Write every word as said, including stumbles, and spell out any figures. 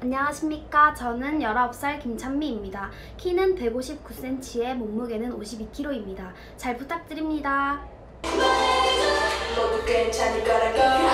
안녕하십니까. 저는 열아홉 살 김찬미입니다. 키는 백오십구 센티미터에 몸무게는 오십이 킬로그램입니다. 잘 부탁드립니다. 너도 괜찮을 거라고